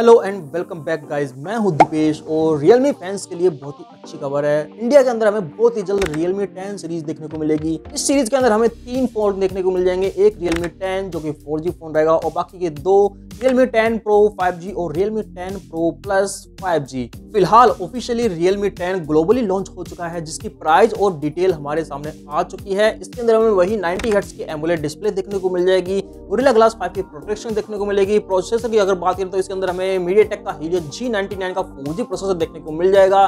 Hello and welcome back guys, मैं हूं दीपेश और रियलमी फैंस के लिए बहुत ही अच्छी खबर है। इंडिया के अंदर हमें बहुत ही जल्द रियलमी 10 सीरीज देखने को मिलेगी। इस सीरीज के अंदर हमें तीन फोन देखने को मिल जाएंगे। एक रियलमी 10 जो कि 4G फोन रहेगा और बाकी के दो रियलमी 10 Pro 5G और रियलमी 10 Pro Plus 5G। फिलहाल ऑफिशियली रियलमी 10 ग्लोबली लॉन्च हो चुका है, जिसकी प्राइस और डिटेल हमारे सामने आ चुकी है। इसके अंदर हमें वही 90 हर्ट्ज की एमोलेड डिस्प्ले देखने को मिल जाएगी, गोरिल्ला ग्लास 5 की प्रोटेक्शन देखने को मिलेगी। प्रोसेसर की अगर बात करें तो इसके अंदर हमें मीडियाटेक का हीलियो G99 का 4G प्रोसेसर देखने को मिल जाएगा।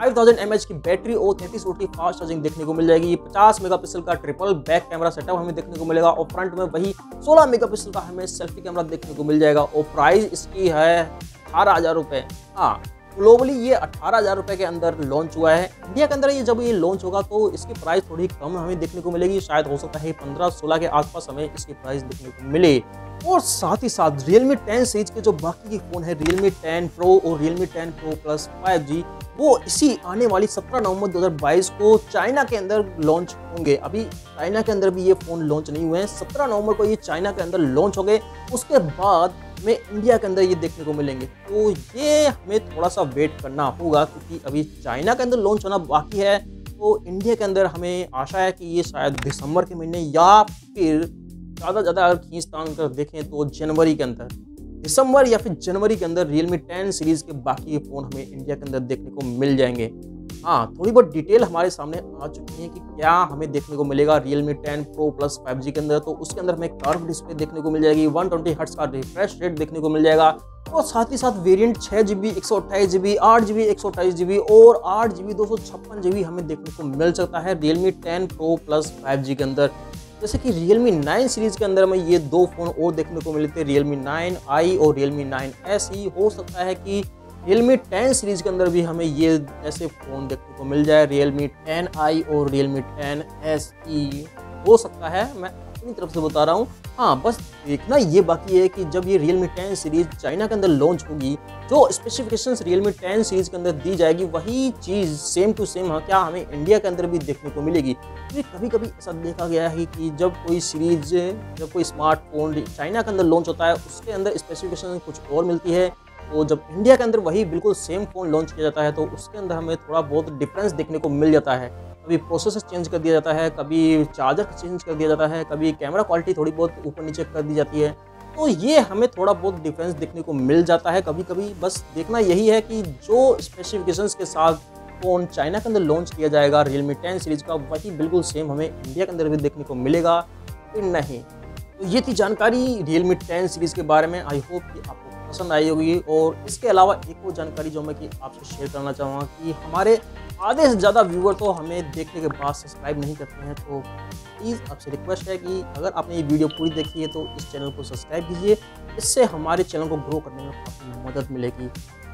5000 mAh की बैटरी और 33 वाट की फास्ट चार्जिंग देखने को मिल जाएगी। 50 मेगापिक्सल का ट्रिपल बैक कैमरा सेटअप हमें देखने को मिलेगा और फ्रंट में वही 16 मेगापिक्सल का हमें सेल्फी कैमरा देखने को मिल जाएगा। और प्राइस इसकी है 18,000 रुपये। हाँ, ग्लोबली ये 18,000 रुपये के अंदर लॉन्च हुआ है। इंडिया के अंदर ये जब ये लॉन्च होगा तो इसकी प्राइस थोड़ी कम हमें देखने को मिलेगी, शायद हो सकता है 15-16 के आसपास हमें इसकी प्राइस देखने को मिले। और साथ ही साथ रियलमी 10 सीरीज के जो बाकी के फ़ोन है रियलमी 10 Pro और रियलमी 10 Pro Plus 5G, वो इसी आने वाली 17 नवंबर 2022 को चाइना के अंदर लॉन्च होंगे। अभी चाइना के अंदर भी ये फ़ोन लॉन्च नहीं हुए हैं। 17 नवंबर को ये चाइना के अंदर लॉन्च होंगे, उसके बाद में इंडिया के अंदर ये देखने को मिलेंगे। तो ये हमें थोड़ा सा वेट करना होगा क्योंकि अभी चाइना के अंदर लॉन्च होना बाकी है। तो इंडिया के अंदर हमें आशा है कि ये शायद दिसंबर के महीने या फिर ज़्यादा ज़्यादा अगर खींच तान कर देखें तो जनवरी के अंदर, दिसंबर या फिर जनवरी के अंदर रियलमी 10 सीरीज़ के बाकी फ़ोन हमें इंडिया के अंदर देखने को मिल जाएंगे। हाँ, थोड़ी बहुत डिटेल हमारे सामने आ चुकी है कि क्या हमें देखने को मिलेगा रियलमी 10 Pro Plus 5G के अंदर। तो उसके अंदर हमें कर्व डिस्प्ले देखने को मिल जाएगी, 120 हर्ट्ज का रिफ्रेश रेट देखने को मिल जाएगा और साथ ही साथ variant 6GB, 128GB, 8GB, 128GB और 8GB, 256GB हमें देखने को मिल सकता है रियलमी 10 Pro Plus 5G के अंदर। जैसे कि रियलमी 9 सीरीज़ के अंदर हमें ये दो फ़ोन और देखने को मिले थे, रियलमी 9i और रियलमी 9 SE। हो सकता है कि रियलमी 10 सीरीज़ के अंदर भी हमें ये ऐसे फ़ोन देखने को मिल जाए, रियलमी 10i और रियलमी 10 SE। हो सकता है, मैं अपनी तरफ से बता रहा हूँ। हाँ, बस देखना ये बाकी है कि जब ये रियलमी 10 सीरीज़ चाइना के अंदर लॉन्च होगी, जो स्पेसिफिकेशंस रियलमी 10 सीरीज़ के अंदर दी जाएगी वही चीज़ सेम टू सेम क्या हमें इंडिया के अंदर भी देखने को मिलेगी। क्योंकि कभी कभी ऐसा देखा गया है कि जब कोई स्मार्टफोन चाइना के अंदर लॉन्च होता है उसके अंदर स्पेसिफिकेशन कुछ और मिलती है, तो जब इंडिया के अंदर वही बिल्कुल सेम फ़ोन लॉन्च किया जाता है तो उसके अंदर हमें थोड़ा बहुत डिफरेंस देखने को मिल जाता है। कभी प्रोसेसर चेंज कर दिया जाता है, कभी चार्जर चेंज कर दिया जाता है, कभी कैमरा क्वालिटी थोड़ी बहुत ऊपर नीचे कर दी जाती है। तो ये हमें थोड़ा बहुत डिफरेंस देखने को मिल जाता है कभी कभी। बस देखना यही है कि जो स्पेसिफिकेशंस के साथ फ़ोन चाइना के अंदर लॉन्च किया जाएगा रियलमी 10 सीरीज़ का, वही बिल्कुल सेम हमें इंडिया के अंदर भी देखने को मिलेगा फिर नहीं। तो ये थी जानकारी रियलमी 10 सीरीज़ के बारे में। आई होप कि आपको पसंद आई होगी। और इसके अलावा एक और जानकारी जो मैं कि आपसे शेयर करना चाहूँगा कि हमारे आधे से ज़्यादा व्यूअर तो हमें देखने के बाद सब्सक्राइब नहीं करते हैं। तो प्लीज़ आपसे रिक्वेस्ट है कि अगर आपने ये वीडियो पूरी देखी है तो इस चैनल को सब्सक्राइब कीजिए, इससे हमारे चैनल को ग्रो करने में काफ़ी मदद मिलेगी।